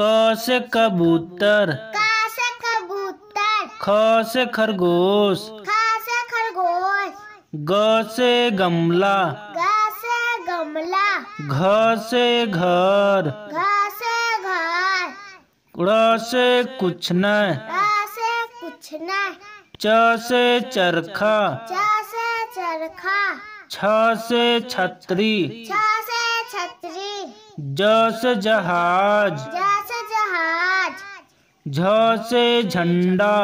क से कबूतर, ख से खरगोश, ग से गमला, घ से घर, ड़ से कुछ न, च से चरखा, छ से छतरी, ज से जहाज, झ से झंडा,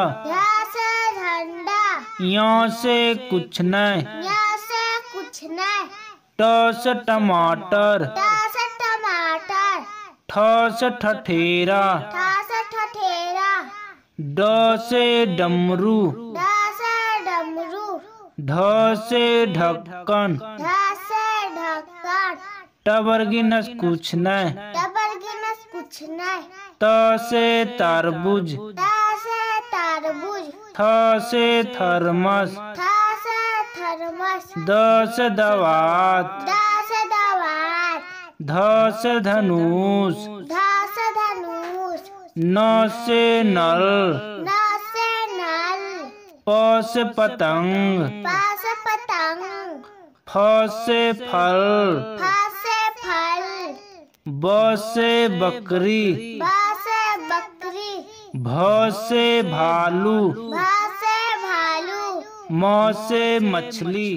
य से कुछ न, ट से टमाटर, ठ से ठठेरा, ड से डमरू, ढ से ढक्कन, टबरगिनस कुछ न, त से तरबूज, थ से थर्मस, द से दवात, ध से धनुष, न से नल, प से पतंग, फ से फल, ब से बकरी, भ से भालू, म से मछली।